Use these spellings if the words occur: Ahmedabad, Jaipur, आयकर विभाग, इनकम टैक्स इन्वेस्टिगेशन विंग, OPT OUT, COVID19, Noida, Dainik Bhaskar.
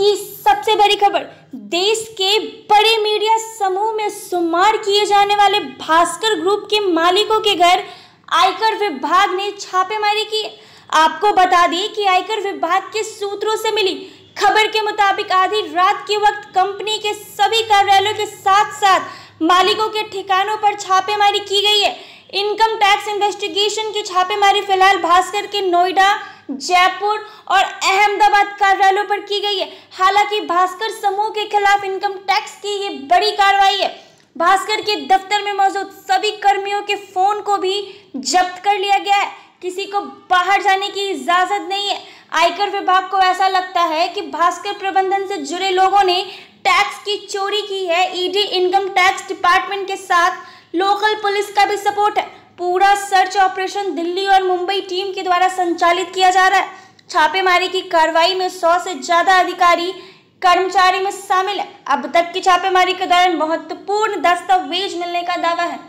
की सबसे बड़ी खबर, देश के बड़े मीडिया समूह में शुमार किए जाने वाले भास्कर ग्रुप के मालिकों के घर आयकर विभाग ने छापेमारी की। आपको बता दें कि आयकर विभाग के सूत्रों से मिली खबर के मुताबिक आधी रात के वक्त कंपनी के सभी कार्यालयों के साथ साथ मालिकों के ठिकानों पर छापेमारी की गई है। इनकम टैक्स इन्वेस्टिगेशन की छापेमारी फिलहाल भास्कर के नोएडा, जयपुर और अहमदाबाद कार्यालयों पर की गई है। हालांकि भास्कर समूह के खिलाफ इनकम टैक्स की ये बड़ी कार्रवाई है। भास्कर के दफ्तर में मौजूद सभी कर्मियों के फोन को भी जब्त कर लिया गया है। किसी को बाहर जाने की इजाजत नहीं है। आयकर विभाग को ऐसा लगता है कि भास्कर प्रबंधन से जुड़े लोगों ने टैक्स की चोरी की है। ईडी, इनकम टैक्स डिपार्टमेंट के साथ लोकल पुलिस का भी सपोर्ट है। पूरा सर्च ऑपरेशन दिल्ली और मुंबई टीम के द्वारा संचालित किया जा रहा है। छापेमारी की कार्रवाई में 100 से ज्यादा अधिकारी कर्मचारी में शामिल है। अब तक की छापेमारी के दौरान महत्वपूर्ण दस्तावेज मिलने का दावा है।